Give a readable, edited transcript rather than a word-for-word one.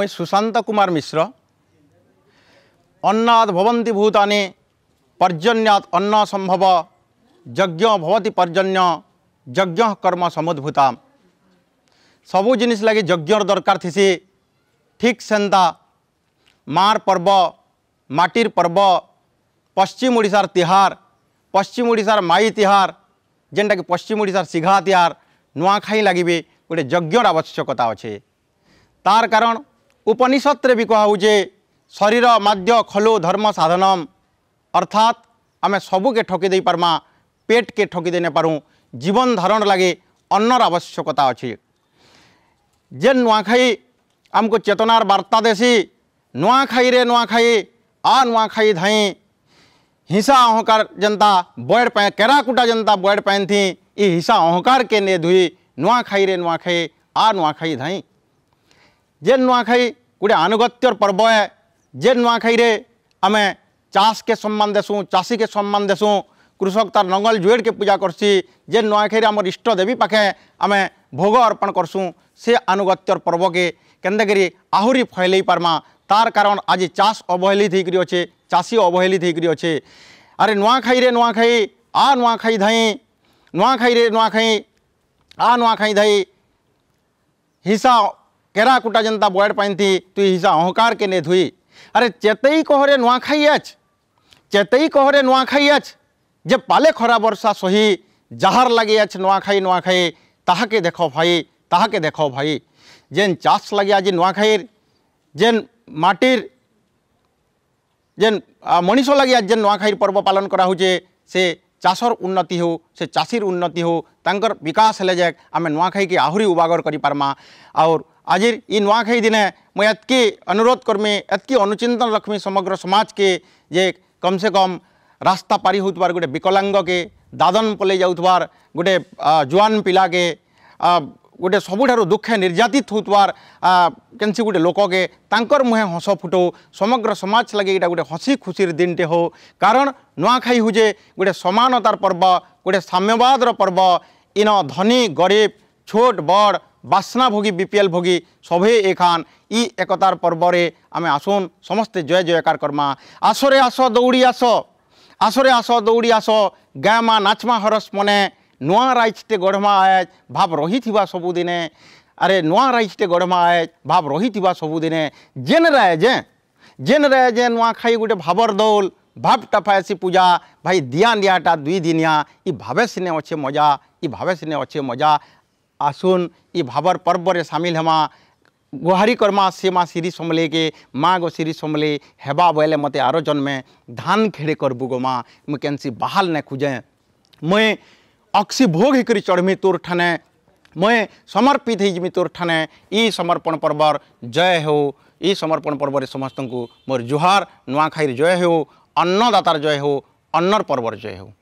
मुई सुशांत कुमार मिश्र। अन्नात् भवन्ति भूतानि पर्जन्यात् अन्न संभव यज्ञ भवति पर्जन्य यज्ञ कर्म समुद्भूताम। सबु जिनिस लगे यज्ञर दरकार थी। ठीक सेन्ता मार पर्व माटीर पर्व पश्चिम ओडिशार तिहार, पश्चिम ओडिशार माई तिहार, जेनटा कि पश्चिम ओडिशार सिघा तिहार नुआखाई लगे भी गोटे यज्ञर आवश्यकता अच्छे। तार कारण उपनिषद रे भी कहू जे शरीर माध्य खलु धर्म साधनम, अर्थात आम सबुके ठकी दे पार्मा, पेट के ठकी दे पारूँ, जीवन धारण लगे अन्नर आवश्यकता अच्छे। जे नुआखाई आमको चेतनार वार्ता देसी, नुआखाई रे नुआखाई आ नुआखाई धाई, हिंसा अहंकार जनता बॉयड पैन केराकुटा जनता बॉयड पैन थी, ये हिंसा अहंकार के ने धुई नुआखाई रे नुआखाई आ नुआखाई धाई। जे नुआखाई गोटे आनुगत्यर पर्व है, जे नुआखाई रे आमे चाष के सम्मान देसूँ, चाषी के सम्मान देसूँ, कृषक तार नंगल जुएड़ के पूजा करसी, जे नुआखाई रे आम इष्ट देवी पाखे आमे भोग अर्पण करसूँ, से आनुगत्यर पर्व के केंद्र करी आहुरी फैल पार्मा। तार कारण आज चाष अवहेलित होकर अच्छे, चाषी अवहेलित होकर अच्छे। अरे नुआखाई रे नुआखाई आ नुआखाई धाई, नुआखाई रे नुआखाई आ नुआखाई धाई, हिसा केराकुटा जनता बॉयड पाइन थी तु हिसा अहंकार के ने धुई। अरे चेतई कहरे नुआखाई अच, चेतई कहरे नुआखाई अच, जे पाले खरा वर्षा सही जहार लगे अच नुआखाई नुआखाई, ताहाके देख भाई, ताहाके देख भाई। जेन चाष लगे आज नुआखाईर, जेन माटीर, जेन मनीष लगे आज जेन नुआखाईर पर्व पालन करा हुचे, से चाषर उन्नति हो, से चाषीर उन्नति हो, तांकर विकास हेले जाए आम नुआखाई के आहुरी उबागर करी पार्मा। और आज ये नुआखाई दिने मुझे एतकी अनुरोध करमी, एतकी अनुचिंतन रखमी समग्र समाज के, जे कम से कम रास्ता पारी होउतबार गोटे विकलांग के, दादन पलै जाउतबार गोटे जुआन पिला के, गोटे सबुठारु दुखे निर्यातित होउतवार केनसी गोटे लोक के, तांकर मुहे हस फुटो, समग्र समाज लगे इटा गोटे हसी खुशीर दिनटे हो। कारण नुआखाई हुजे गोटे समानतार पर्व, गोटे साम्यवादर पर्व। इन धनी गरीब छोट बड़ बासना भोगी बीपीएल भोगी सभे एखान इ एकतार पर्वरे आमे आसुन समस्ते जय जयकार करमा। आसरे आस दौड़ी आस, आसरे आस दौड़ी आस, गायमा नाचमा हरस मने नुआ राइजटे गढ़मा आयज भाव रही सबुदिने। अरे नुआ राइजटे गढ़मा आयज भाव रही सबुदिने। जेन रहे जे नुआखाई गोटे भावर दौल, भाव टफायसी पूजा भाई दिया नियाटा दुई दिनिया, इ भावे सिने अच्छे मजा, इ भावे सिने अच्छे मजा। आसुन इ भावर पर्व रे सामिल हेमा, गुहारी करमा से माँ सिरी समले के, माँ गो सिरी समले हेबा बोले मते आरो जन्मे धान खेड़े करबू गो माँ, मुई कैंसी बहाल ने खुजें, मुई अक्षी भोग हिकरी चढ़मी तोर ठाने, मुई समर्पित होजमी तोर ठाने। इ समर्पण पर्वर जय हो, इ समर्पण पर्वर समस्त को मोर जुहार। नुआखाई जय हो, अन्नदातार जय हो, अन्नर पर्वर जय हो।